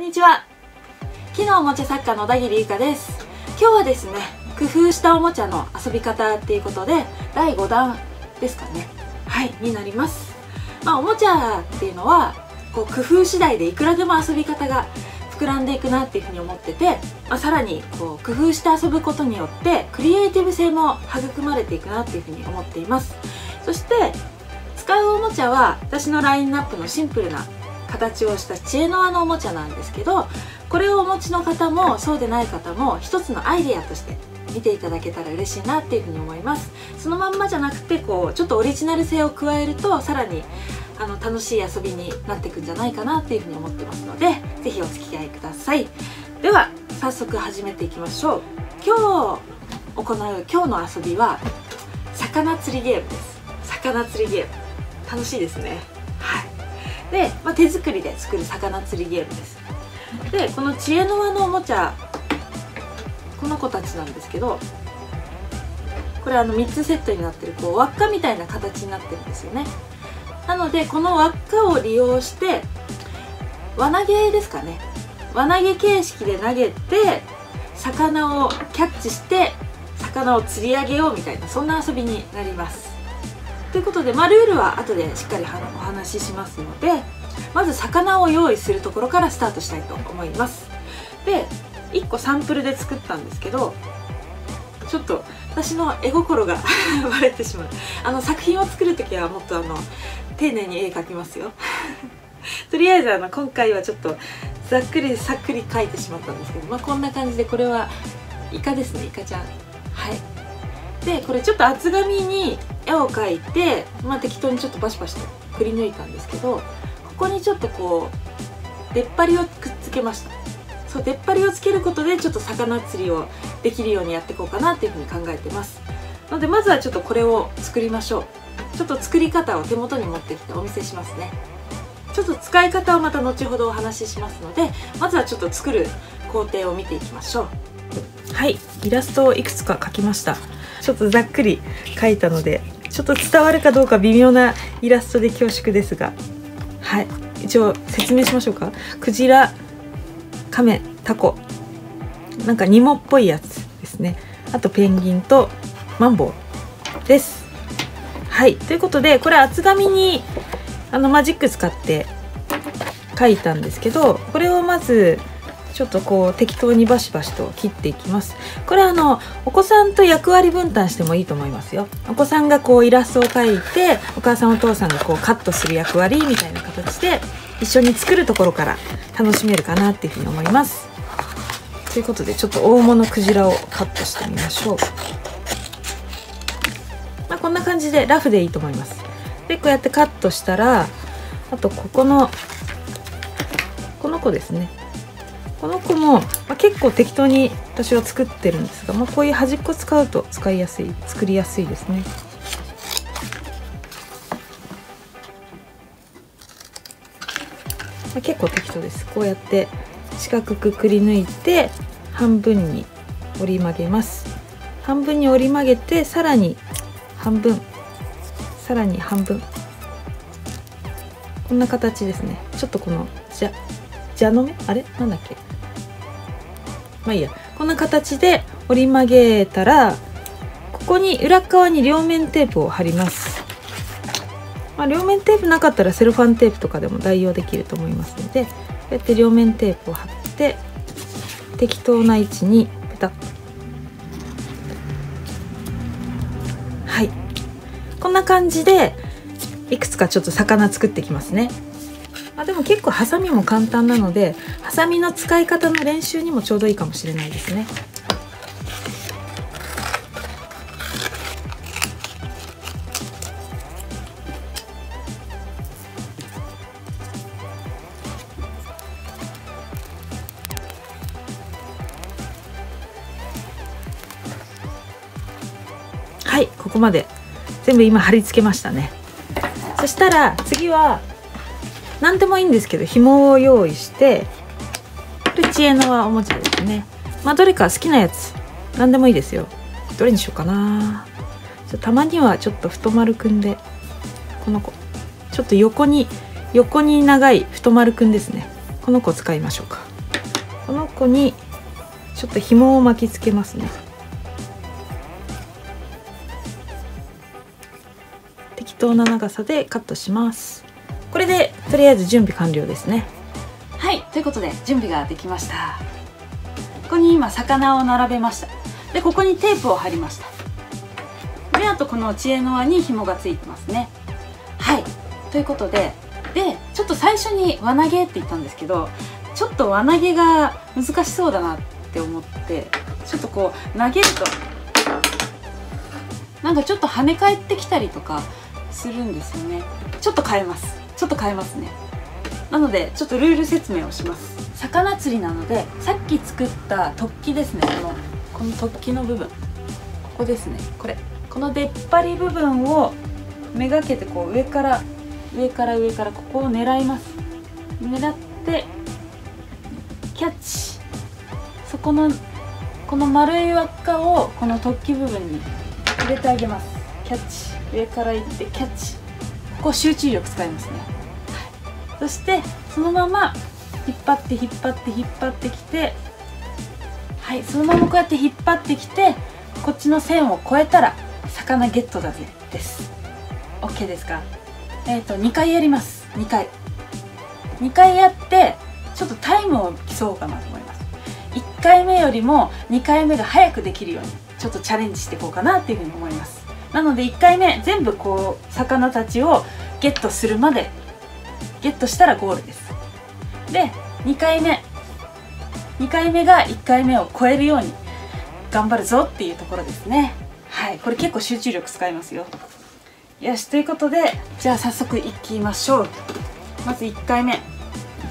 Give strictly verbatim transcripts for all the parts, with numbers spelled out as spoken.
こんにちは。木のおもちゃ作家の小田切ゆかです。今日はですね、工夫したおもちゃの遊び方っていうことでだいごだんですかね、はいになります。まあ、おもちゃっていうのはこう工夫次第でいくらでも遊び方が膨らんでいくなっていうふうに思ってて、まあ、さらにこう工夫して遊ぶことによってクリエイティブ性も育まれていくなっていうふうに思っています。そして使うおもちゃは私のラインナップのシンプルな形をした知恵の輪のおもちゃなんですけど、これをお持ちの方もそうでない方も一つのアイデアとして見ていただけたら嬉しいなっていうふうに思います。そのまんまじゃなくてこうちょっとオリジナル性を加えるとさらにあの楽しい遊びになっていくんじゃないかなっていうふうに思ってますので、是非お付き合いください。では早速始めていきましょう。今日行う今日の遊びは魚釣りゲームです。魚釣りゲーム楽しいですね。はいで、まあ、手作りで作る魚釣りゲームです。でこの知恵の輪のおもちゃ、この子たちなんですけど、これあのみっつセットになってるこう輪っかみたいな形になってるんですよね。なのでこの輪っかを利用して輪投げですかね、輪投げ形式で投げて魚をキャッチして魚を釣り上げようみたいな、そんな遊びになります。ということで、まあ、ルールは後でしっかりお話ししますので、まず魚を用意するところからスタートしたいと思います。でいっこサンプルで作ったんですけど、ちょっと私の絵心がバレてしまう。あの作品を作る時はもっとあの丁寧に絵描きますよとりあえずあの今回はちょっとざっくりさっくり描いてしまったんですけど、まあ、こんな感じで、これはイカですね、イカちゃん。はいでこれちょっと厚紙に絵を描いて、まあ、適当にちょっとバシバシとくり抜いたんですけど、ここにちょっとこう出っ張りをくっつけました。そう出っ張りをつけることでちょっと魚釣りをできるようにやっていこうかなっていうふうに考えてます。なのでまずはちょっとこれを作りましょう。ちょっと作り方を手元に持ってきてお見せしますね。ちょっと使い方をまた後ほどお話ししますので、まずはちょっと作る工程を見ていきましょう。はいイラストをいくつか描きました。ちょっとざっくり描いたのでちょっと伝わるかどうか微妙なイラストで恐縮ですが、はい一応説明しましょうか。クジラ、カメ、タコ、なんかニモっぽいやつですね。あとペンギンとマンボウです。はいということで、これ厚紙にあのマジック使って描いたんですけど、これをまずちょっとこう適当にバシバシと切っていきます。これはあのお子さんと役割分担してもいいと思いますよ。お子さんがこうイラストを描いて、お母さんお父さんがこうカットする役割みたいな形で一緒に作るところから楽しめるかなっていうふうに思います。ということでちょっと大物クジラをカットしてみましょう。まあ、こんな感じでラフでいいと思います。でこうやってカットしたら、あとここのこの子ですね、この子も、まあ、結構適当に私は作ってるんですが、まあ、こういう端っこ使うと使いやすい、作りやすいですね。まあ、結構適当です。こうやって四角くくり抜いて半分に折り曲げます。半分に折り曲げて、さらに半分、さらに半分、こんな形ですね。ちょっとこのじゃじゃの目あれなんだっけ、まあいいや、こんな形で折り曲げたら、ここに裏側に両面テープを貼ります。まあ、両面テープなかったらセロファンテープとかでも代用できると思いますので、こうやって両面テープを貼って適当な位置にペタッ。はいこんな感じでいくつかちょっと魚作ってきますね。あでも結構ハサミも簡単なので、ハサミの使い方の練習にもちょうどいいかもしれないですね。はいここまで全部今貼り付けましたね。そしたら次は何でもいいんですけど、紐を用意して、これ知恵の輪おもちゃですね。まあどれか好きなやつ何でもいいですよ。どれにしようかな。たまにはちょっと太丸くんで、この子ちょっと横に横に長い太丸くんですね。ここの子使いましょうか。この子にちょっと紐を巻きつけますね。適当な長さでカットします。これでとりあえず準備完了ですね。はい、ということで準備ができました。ここに今魚を並べました。でここにテープを貼りました。であとこの知恵の輪に紐がついてますね。はい、ということででちょっと最初に輪投げって言ったんですけど、ちょっと輪投げが難しそうだなって思って、ちょっとこう投げるとなんかちょっと跳ね返ってきたりとかするんですよね。ちょっと変えますちょっと変えますね。なのでちょっとルール説明をします。魚釣りなので、さっき作った突起ですね、このこの突起の部分、ここですね、これこの出っ張り部分をめがけてこう上から上から上からここを狙います。狙ってキャッチ、そこのこの丸い輪っかをこの突起部分に入れてあげます。キャッチ、上からいってキャッチ、ここ集中力使いますね、はい、そしてそのまま引っ張って引っ張って引っ張ってきて、はい、そのままこうやって引っ張ってきて、こっちの線を越えたら魚ゲットだぜです。 OK ですか。えーとにかいやります。にかいにかいやってちょっとタイムを競おうかなと思います。いっかいめよりもにかいめが早くできるようにちょっとチャレンジしていこうかなっていうふうに思います。なのでいっかいめ全部こう魚たちをゲットするまで、ゲットしたらゴールです。でにかいめにかいめがいっかいめを超えるように頑張るぞっていうところですね。はい、これ結構集中力使いますよ。よし、ということでじゃあ早速いきましょう。まずいっかいめ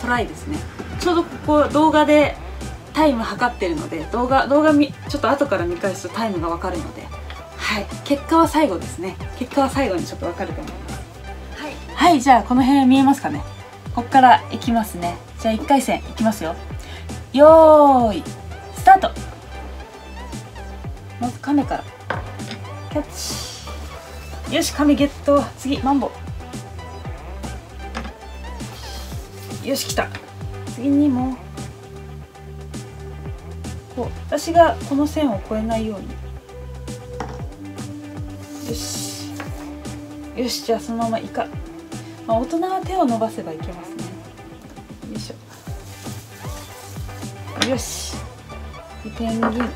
トライですね。ちょうどここ動画でタイム測ってるので、動画動画みちょっと後から見返すとタイムが分かるので、はい、結果は最後ですね。結果は最後にちょっと分かると思います。はい、はい、じゃあこの辺見えますかね。ここからいきますね。じゃあいっかいせんいきますよ。よーいスタート。まずカメからキャッチ。よし、亀ゲット。次マンボ。よし、来た。次にもこう私がこの線を越えないように。よしよし、じゃあそのままイカ、まあ、大人は手を伸ばせばいけますね。よいしょ。よしペンギン。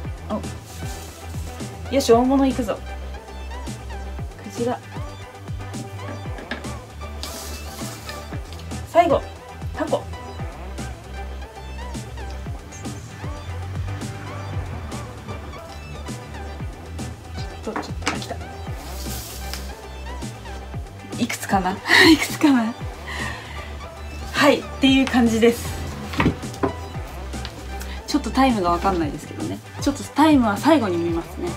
およし、大物いくぞ。こちら最後タコ。ちょっとちょっと来た。いくつかな？いくつかな？はいっていう感じです。ちょっとタイムがわかんないですけどね。ちょっとタイムは最後に見ますね。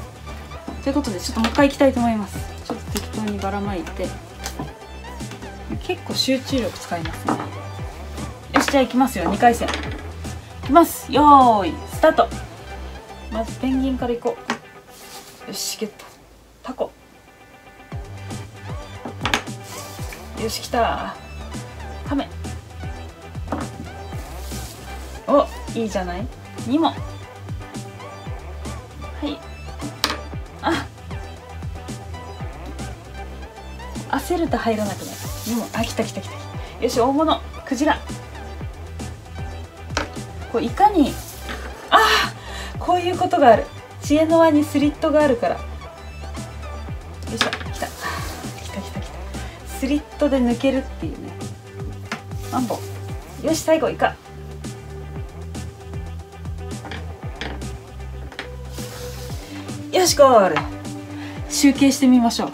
ということでちょっともう一回いきたいと思います。ちょっと適当にばらまいて、結構集中力使いますね。よし、じゃあいきますよ。にかいせんいきます。よーいスタート。まずペンギンからいこう。よしゲット。タコ。よし来た。カメ。おいいじゃない。にも。はいあ焦ると入らなくなる。もうあ、来た来た来た。よし大物クジラ。こういかにああこういうことがある。知恵の輪にスリットがあるから。よいしょ来た来た来た来た。スリットで抜けるっていうね。マンボ。よし最後イカ。よしゴール。集計してみましょう。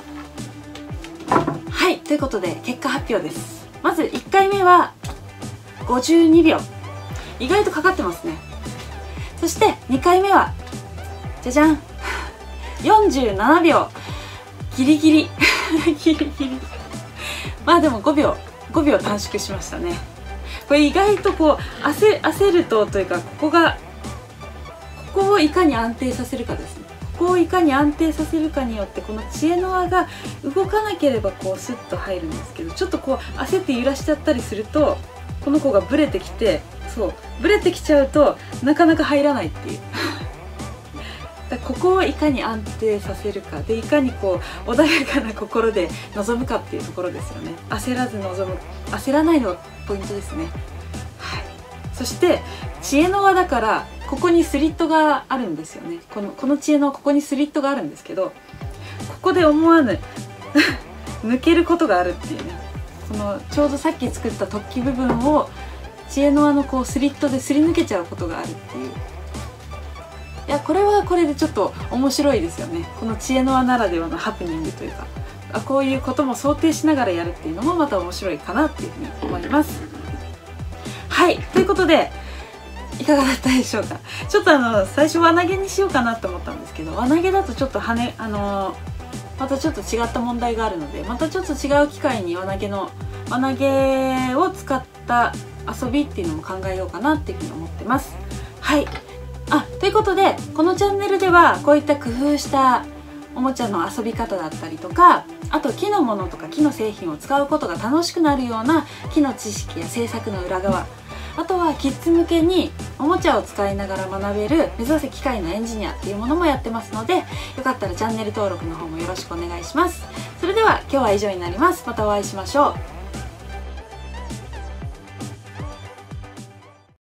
ということで結果発表です。まずいっかいめはごじゅうにびょう、意外とかかってますね。そしてにかいめはじゃじゃんよんじゅうななびょう、ギリギリギリギリ、まあでもごびょうごびょう短縮しましたね。これ意外とこう 焦, 焦るとというか、ここがここをいかに安定させるかですね。ここをいかに安定させるかによって、この知恵の輪が動かなければこうスッと入るんですけど、ちょっとこう焦って揺らしちゃったりするとこの子がブレてきて、そうブレてきちゃうとなかなか入らないっていうだここをいかに安定させるかで、いかにこう穏やかな心で臨むかっていうところですよね。焦らず臨む、焦らないのがポイントですね。はい、そして知恵の輪だからここにスリットがあるんですよね。このこの知恵の輪、ここにスリットがあるんですけど、ここで思わぬ抜けることがあるっていうね。このちょうどさっき作った突起部分を知恵の輪のこうスリットですり抜けちゃうことがあるっていう。いや、これはこれでちょっと面白いですよね。この知恵の輪ならではのハプニングというか、あ、こういうことも想定しながらやるっていうのもまた面白いかなっていうふうに思います。はい、ということでいかがだったでしょうか。ちょっとあの最初輪投げにしようかなと思ったんですけど、輪投げだとちょっと跳ねあのー、またちょっと違った問題があるので、またちょっと違う機会に輪投げの輪投げを使った遊びっていうのも考えようかなっていうふうに思ってます。はい。あ、ということでこのチャンネルではこういった工夫したおもちゃの遊び方だったりとか、あと木のものとか木の製品を使うことが楽しくなるような木の知識や制作の裏側、あとはキッズ向けにおもちゃを使いながら学べる目指せ機械のエンジニアっていうものもやってますので、よかったらチャンネル登録の方もよろしくお願いします。それでは今日は以上になります。またお会いしましょう。